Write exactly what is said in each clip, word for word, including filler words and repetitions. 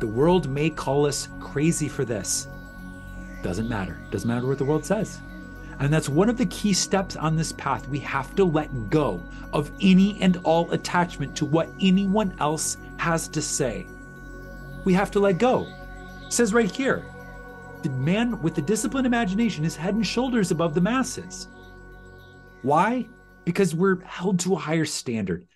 The world may call us crazy for this. Doesn't matter. Doesn't matter what the world says. And that's one of the key steps on this path. We have to let go of any and all attachment to what anyone else has to say. We have to let go. It says right here, the man with the disciplined imagination is head and shoulders above the masses. Why? Because we're held to a higher standard.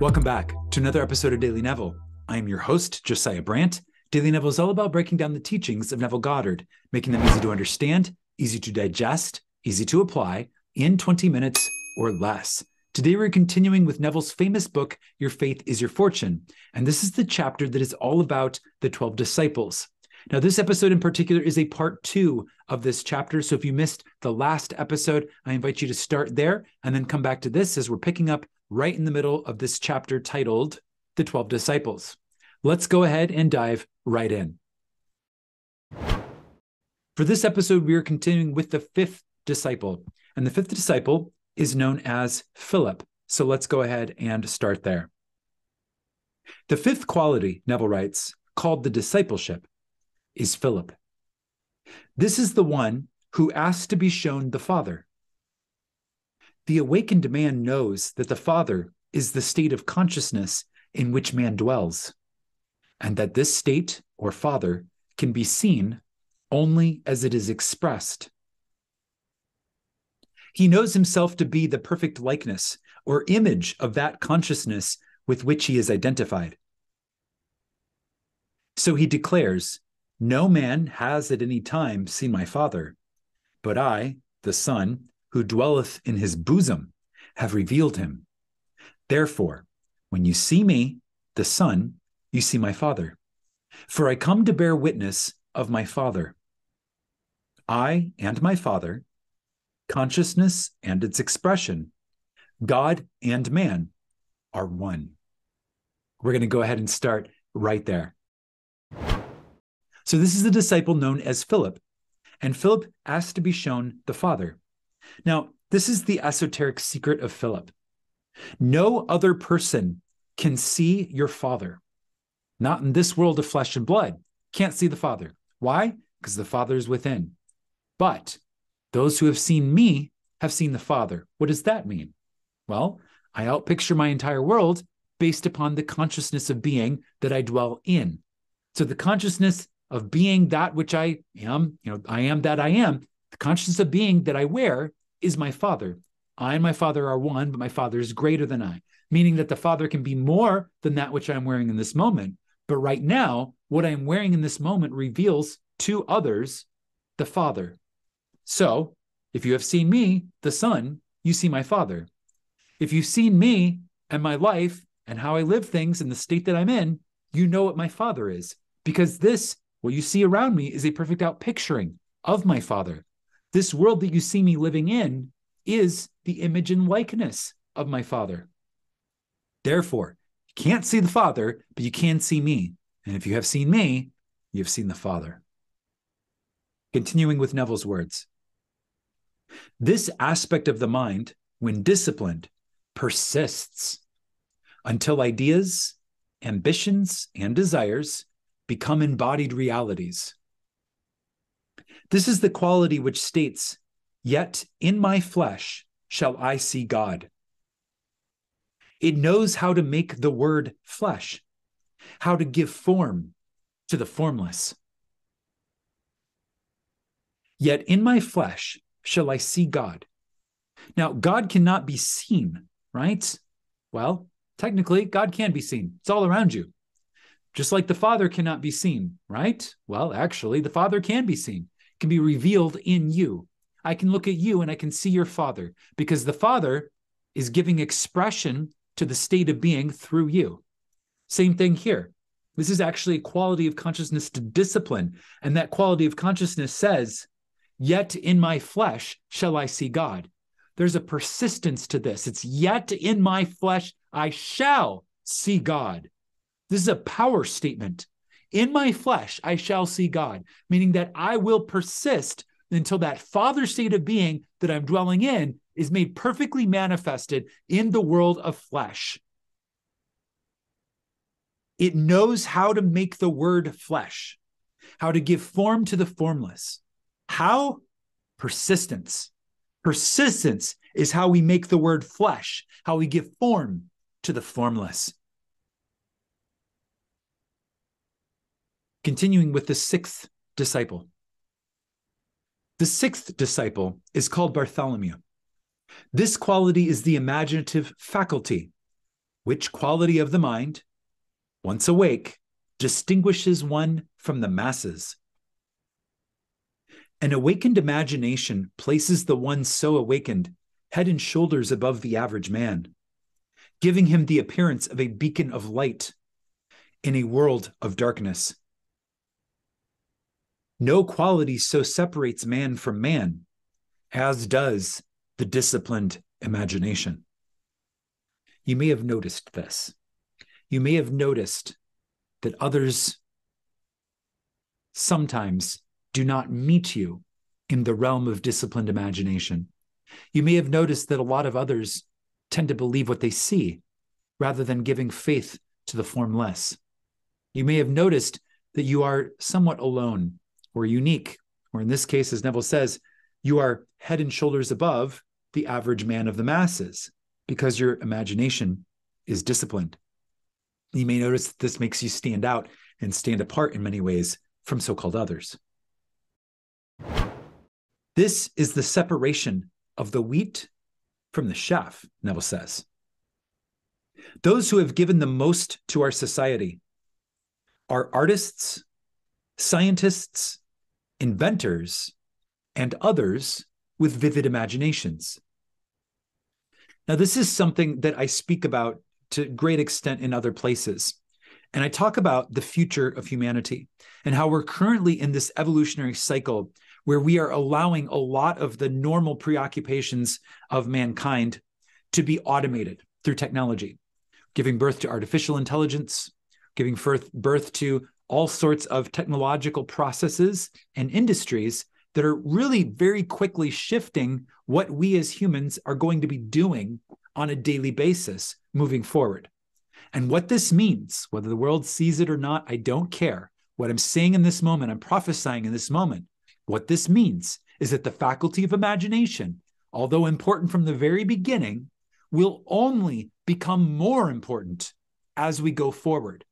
Welcome back to another episode of Daily Neville. I am your host, Josiah Brandt. Daily Neville is all about breaking down the teachings of Neville Goddard, making them easy to understand, easy to digest, easy to apply in twenty minutes or less. Today, we're continuing with Neville's famous book, Your Faith is Your Fortune. And this is the chapter that is all about the twelve disciples. Now, this episode in particular is a part two of this chapter. So if you missed the last episode, I invite you to start there and then come back to this as we're picking up right in the middle of this chapter titled The twelve Disciples. Let's go ahead and dive right in. For this episode, we are continuing with the fifth disciple, and the fifth disciple is known as Philip. So let's go ahead and start there. The fifth quality, Neville writes, called the discipleship, is Philip. This is the one who asked to be shown the Father. The awakened man knows that the Father is the state of consciousness in which man dwells, and that this state or Father can be seen only as it is expressed. He knows himself to be the perfect likeness or image of that consciousness with which he is identified. So he declares, "No man has at any time seen my Father, but I, the Son, who dwelleth in his bosom, have revealed him. Therefore, when you see me, the Son, you see my Father. For I come to bear witness of my Father. I and my Father, consciousness and its expression, God and man, are one." We're going to go ahead and start right there. So this is the disciple known as Philip, and Philip asks to be shown the Father. Now, this is the esoteric secret of Philip. No other person can see your Father. Not in this world of flesh and blood. Can't see the Father. Why? Because the Father is within. But those who have seen me have seen the Father. What does that mean? Well, I outpicture my entire world based upon the consciousness of being that I dwell in. So the consciousness of being that which I am, you know, I am that I am, the consciousness of being that I wear is my Father. I and my Father are one, but my Father is greater than I, meaning that the Father can be more than that which I'm wearing in this moment. But right now, what I'm wearing in this moment reveals to others the Father. So if you have seen me, the Son, you see my Father. If you've seen me and my life and how I live things and the state that I'm in, you know what my Father is, because this, what you see around me, is a perfect outpicturing of my Father. This world that you see me living in is the image and likeness of my Father. Therefore, you can't see the Father, but you can see me. And if you have seen me, you have seen the Father. Continuing with Neville's words. This aspect of the mind, when disciplined, persists until ideas, ambitions, and desires become embodied realities. This is the quality which states, "Yet in my flesh shall I see God." It knows how to make the word flesh, how to give form to the formless. Yet in my flesh shall I see God. Now, God cannot be seen, right? Well, technically, God can be seen. It's all around you. Just like the Father cannot be seen, right? Well, actually, the Father can be seen. It can be revealed in you. I can look at you and I can see your Father, because the Father is giving expression to the state of being through you. Same thing here. This is actually a quality of consciousness to discipline. And that quality of consciousness says, "Yet in my flesh shall I see God." There's a persistence to this. It's "Yet in my flesh I shall see God." This is a power statement. In my flesh, I shall see God, meaning that I will persist until that Father state of being that I'm dwelling in is made perfectly manifested in the world of flesh. It knows how to make the word flesh, how to give form to the formless. How? Persistence. Persistence is how we make the word flesh, how we give form to the formless. Continuing with the sixth disciple. The sixth disciple is called Bartholomew. This quality is the imaginative faculty, which quality of the mind, once awake, distinguishes one from the masses. An awakened imagination places the one so awakened head and shoulders above the average man, giving him the appearance of a beacon of light in a world of darkness. No quality so separates man from man as does the disciplined imagination. You may have noticed this. You may have noticed that others sometimes do not meet you in the realm of disciplined imagination. You may have noticed that a lot of others tend to believe what they see rather than giving faith to the formless. You may have noticed that you are somewhat alone or unique, or in this case, as Neville says, you are head and shoulders above the average man of the masses because your imagination is disciplined. You may notice that this makes you stand out and stand apart in many ways from so-called others. This is the separation of the wheat from the chaff, Neville says. Those who have given the most to our society are artists, scientists, inventors, and others with vivid imaginations. Now, this is something that I speak about to great extent in other places. And I talk about the future of humanity and how we're currently in this evolutionary cycle where we are allowing a lot of the normal preoccupations of mankind to be automated through technology, giving birth to artificial intelligence, giving birth to all sorts of technological processes and industries that are really very quickly shifting what we as humans are going to be doing on a daily basis moving forward. And what this means, whether the world sees it or not, I don't care. What I'm saying in this moment, I'm prophesying in this moment, what this means is that the faculty of imagination, although important from the very beginning, will only become more important as we go forward.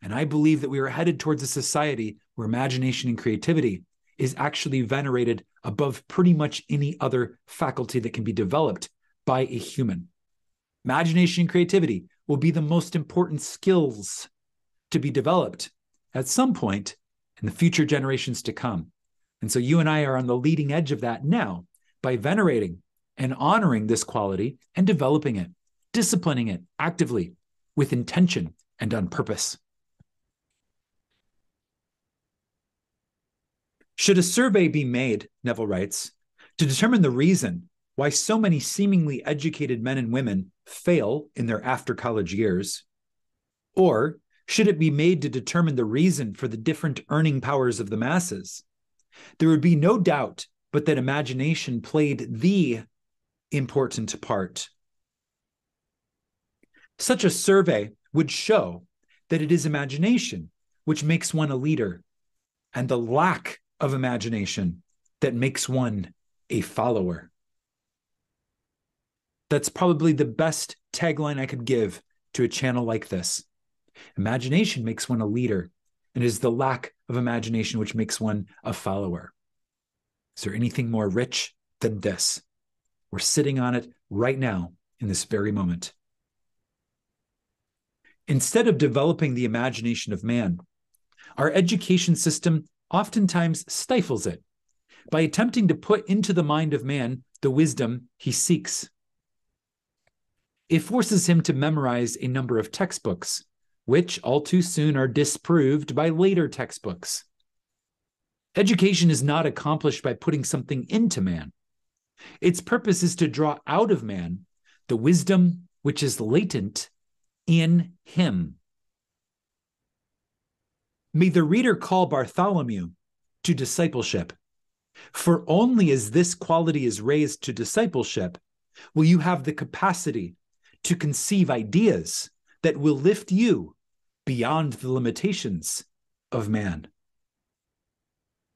And I believe that we are headed towards a society where imagination and creativity is actually venerated above pretty much any other faculty that can be developed by a human. Imagination and creativity will be the most important skills to be developed at some point in the future generations to come. And so you and I are on the leading edge of that now by venerating and honoring this quality and developing it, disciplining it actively with intention and on purpose. Should a survey be made, Neville writes, to determine the reason why so many seemingly educated men and women fail in their after-college years, or should it be made to determine the reason for the different earning powers of the masses, there would be no doubt but that imagination played the important part. Such a survey would show that it is imagination which makes one a leader, and the lack of imagination that makes one a follower. That's probably the best tagline I could give to a channel like this. Imagination makes one a leader, and it is the lack of imagination which makes one a follower. Is there anything more rich than this? We're sitting on it right now in this very moment. Instead of developing the imagination of man, our education system oftentimes stifles it by attempting to put into the mind of man the wisdom he seeks. It forces him to memorize a number of textbooks, which all too soon are disproved by later textbooks. Education is not accomplished by putting something into man. Its purpose is to draw out of man the wisdom which is latent in him. May the reader call Bartholomew to discipleship For only as this quality is raised to discipleship will you have the capacity to conceive ideas that will lift you beyond the limitations of man.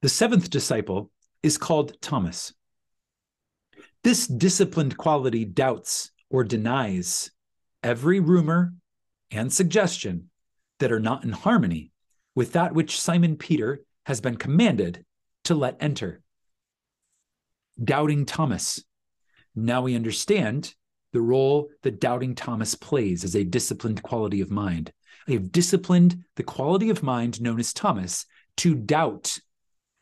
The seventh disciple is called Thomas. This disciplined quality doubts or denies every rumor and suggestion that are not in harmony with that which Simon Peter has been commanded to let enter. Doubting Thomas. Now we understand the role that doubting Thomas plays as a disciplined quality of mind. I have disciplined the quality of mind known as Thomas to doubt,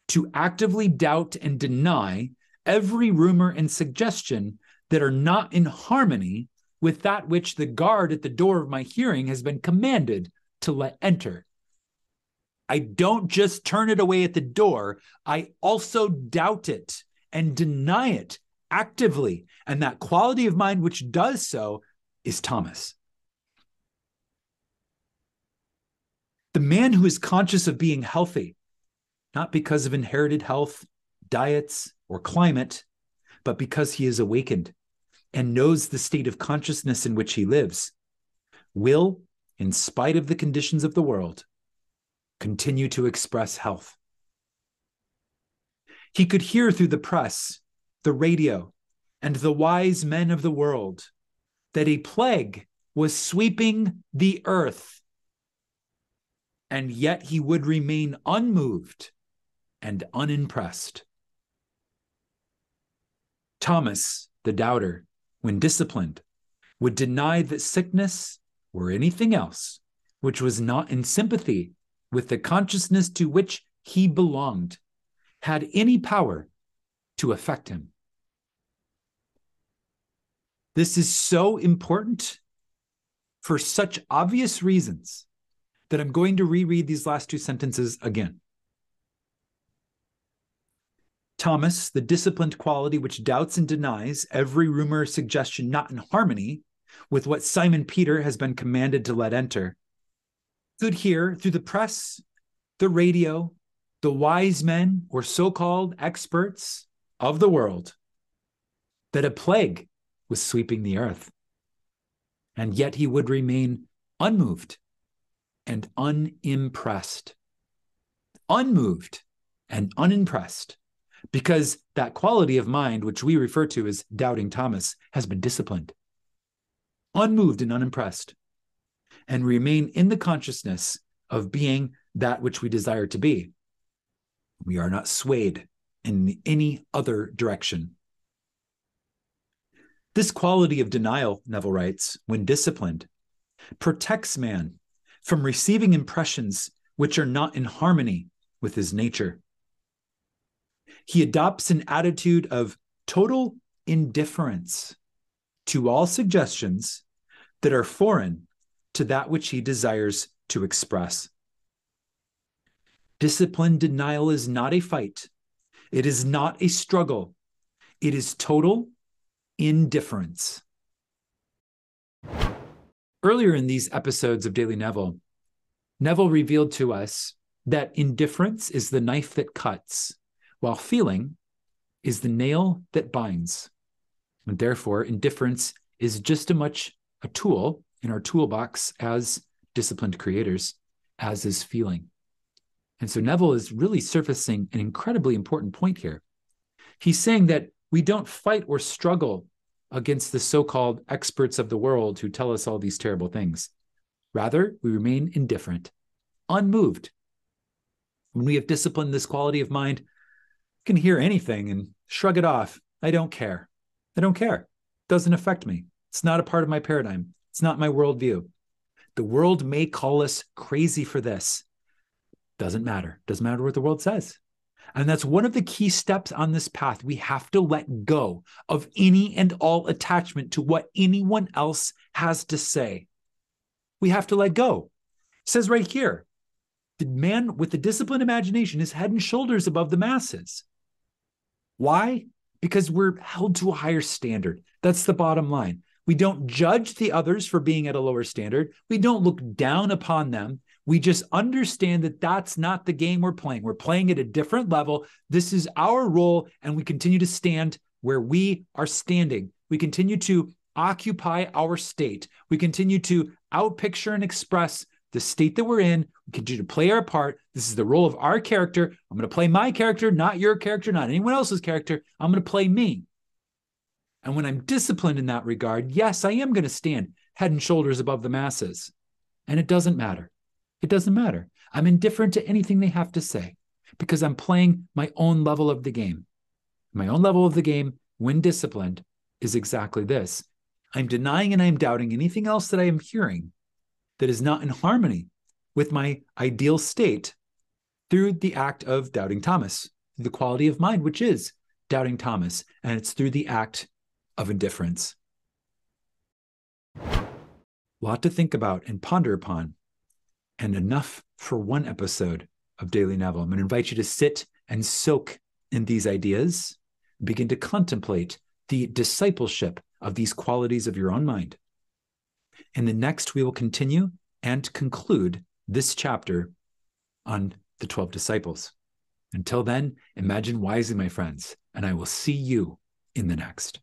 to actively doubt and deny every rumor and suggestion that are not in harmony with that which the guard at the door of my hearing has been commanded to let enter. I don't just turn it away at the door. I also doubt it and deny it actively. And that quality of mind which does so is Thomas. The man who is conscious of being healthy, not because of inherited health, diets, or climate, but because he is awakened and knows the state of consciousness in which he lives, will, in spite of the conditions of the world, continue to express health. He could hear through the press, the radio, and the wise men of the world that a plague was sweeping the earth, and yet he would remain unmoved and unimpressed. Thomas, the doubter, when disciplined, would deny that sickness or anything else which was not in sympathy with the consciousness to which he belonged had any power to affect him. This is so important for such obvious reasons that I'm going to reread these last two sentences again. Thomas, the disciplined quality which doubts and denies every rumor or suggestion not in harmony with what Simon Peter has been commanded to let enter, could hear through the press, the radio, the wise men or so-called experts of the world that a plague was sweeping the earth, and yet he would remain unmoved and unimpressed. Unmoved and unimpressed. Because that quality of mind, which we refer to as doubting Thomas, has been disciplined, unmoved and unimpressed, and remain in the consciousness of being that which we desire to be. We are not swayed in any other direction. This quality of denial, Neville writes, when disciplined, protects man from receiving impressions which are not in harmony with his nature. He adopts an attitude of total indifference to all suggestions that are foreign to that which he desires to express. Disciplined denial is not a fight. It is not a struggle. It is total indifference. Earlier in these episodes of Daily Neville, Neville revealed to us that indifference is the knife that cuts, while feeling is the nail that binds. And therefore, indifference is just as much a tool in our toolbox as disciplined creators, as is feeling. And so Neville is really surfacing an incredibly important point here. He's saying that we don't fight or struggle against the so-called experts of the world who tell us all these terrible things. Rather, we remain indifferent, unmoved. When we have disciplined this quality of mind, can hear anything and shrug it off. I don't care. I don't care. It doesn't affect me. It's not a part of my paradigm. It's not my worldview. The world may call us crazy for this. Doesn't matter. Doesn't matter what the world says. And that's one of the key steps on this path. We have to let go of any and all attachment to what anyone else has to say. We have to let go. It says right here, the man with the disciplined imagination is head and shoulders above the masses. Why? Because we're held to a higher standard. That's the bottom line. We don't judge the others for being at a lower standard. We don't look down upon them. We just understand that that's not the game we're playing. We're playing at a different level. This is our role, and we continue to stand where we are standing. We continue to occupy our state. We continue to outpicture and express the state that we're in. We continue to play our part. This is the role of our character. I'm going to play my character, not your character, not anyone else's character. I'm going to play me. And when I'm disciplined in that regard, yes, I am going to stand head and shoulders above the masses. And it doesn't matter. It doesn't matter. I'm indifferent to anything they have to say because I'm playing my own level of the game. My own level of the game, when disciplined, is exactly this. I'm denying and I'm doubting anything else that I am hearing that is not in harmony with my ideal state through the act of doubting Thomas, the quality of mind, which is doubting Thomas. And it's through the act of indifference. A lot to think about and ponder upon, and enough for one episode of Daily Neville. I'm going to invite you to sit and soak in these ideas, begin to contemplate the discipleship of these qualities of your own mind. In the next, we will continue and conclude this chapter on the twelve disciples. Until then, imagine wisely, my friends, and I will see you in the next.